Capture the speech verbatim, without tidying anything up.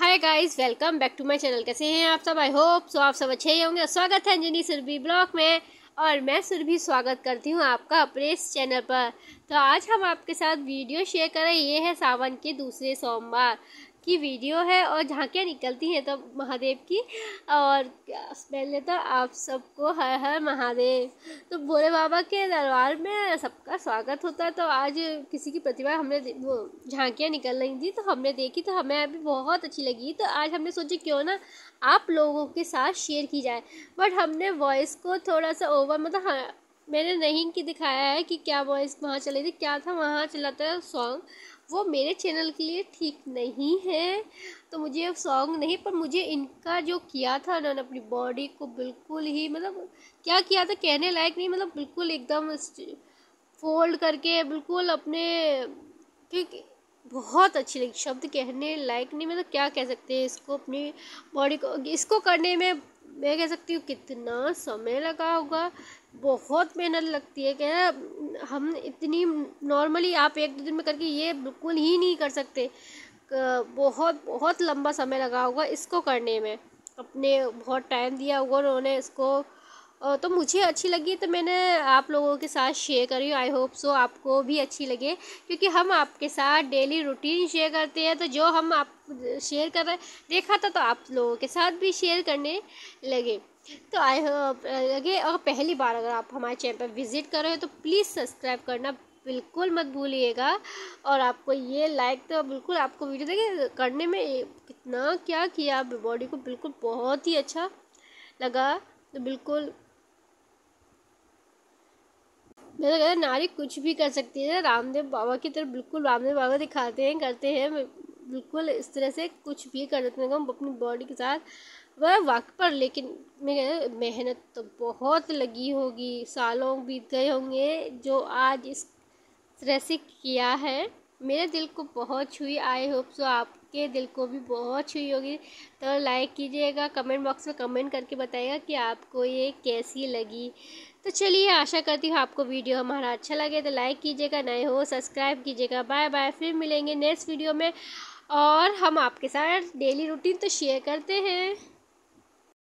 Hi guys, welcome back to my channel. कैसे हैं आप सब? आई होप सो आप सब अच्छे ही होंगे। स्वागत है अंजनी सुरभि ब्लॉग में और मैं सुरभि स्वागत करती हूं आपका अपने इस चैनल पर। तो आज हम आपके साथ वीडियो शेयर कर रहे हैं, ये है सावन के दूसरे सोमवार की वीडियो है और झांकियाँ निकलती हैं तो महादेव की। और पहले तो आप सबको हर हर महादेव। तो भोले बाबा के दरबार में सबका स्वागत होता है। तो आज किसी की प्रतिमा हमने वो झांकियाँ निकल रही थी तो हमने देखी, तो हमें अभी बहुत अच्छी लगी। तो आज हमने सोचा क्यों ना आप लोगों के साथ शेयर की जाए, बट हमने वॉइस को थोड़ा सा ओवर मतलब हाँ, मैंने नहीं कि दिखाया है कि क्या वॉइस वहाँ चली थी, क्या था वहाँ चला था सॉन्ग, वो मेरे चैनल के लिए ठीक नहीं है। तो मुझे अब सॉन्ग नहीं, पर मुझे इनका जो किया था उन्होंने अपनी बॉडी को बिल्कुल ही मतलब क्या किया था कहने लायक नहीं, मतलब बिल्कुल एकदम फोल्ड करके बिल्कुल अपने, क्योंकि बहुत अच्छी लगी, शब्द कहने लायक नहीं, मतलब क्या कह सकते हैं इसको, अपनी बॉडी को। इसको करने में मैं कह सकती हूँ कितना समय लगा होगा, बहुत मेहनत लगती है। क्या हम इतनी नॉर्मली आप एक दो दिन में करके ये बिल्कुल ही नहीं कर सकते। बहुत बहुत लंबा समय लगा होगा इसको करने में, अपने बहुत टाइम दिया होगा उन्होंने इसको। तो मुझे अच्छी लगी तो मैंने आप लोगों के साथ शेयर करी। आई होप सो आपको भी अच्छी लगे, क्योंकि हम आपके साथ डेली रूटीन शेयर करते हैं। तो जो हम आप शेयर कर रहे देखा था तो आप लोगों के साथ भी शेयर करने लगे। तो आई होप लगे। और पहली बार अगर आप हमारे चैनल पर विज़िट कर रहे हो तो प्लीज़ सब्सक्राइब करना बिल्कुल मत भूलिएगा। और आपको ये लाइक तो बिल्कुल, आपको वीडियो देखिए करने में कितना क्या किया, बॉडी को बिल्कुल बहुत ही अच्छा लगा। तो बिल्कुल मैं तो कहता नारी कुछ भी कर सकती है, रामदेव बाबा की तरफ बिल्कुल रामदेव बाबा दिखाते हैं, करते हैं बिल्कुल इस तरह से कुछ भी कर सकते हैं हम अपनी बॉडी के साथ वह वक्त पर। लेकिन मैं मेहनत तो बहुत लगी होगी, सालों बीत गए होंगे जो आज इस तरह से किया है। मेरे दिल को बहुत छुई, आई होप सो आपके दिल को भी बहुत छुई होगी। तो लाइक कीजिएगा, कमेंट बॉक्स में कमेंट करके बताइएगा कि आपको ये कैसी लगी। तो चलिए, आशा करती हूँ आपको वीडियो हमारा अच्छा लगे। तो लाइक कीजिएगा, नए हो सब्सक्राइब कीजिएगा। बाय बाय, फिर मिलेंगे नेक्स्ट वीडियो में और हम आपके साथ डेली रूटीन तो शेयर करते हैं।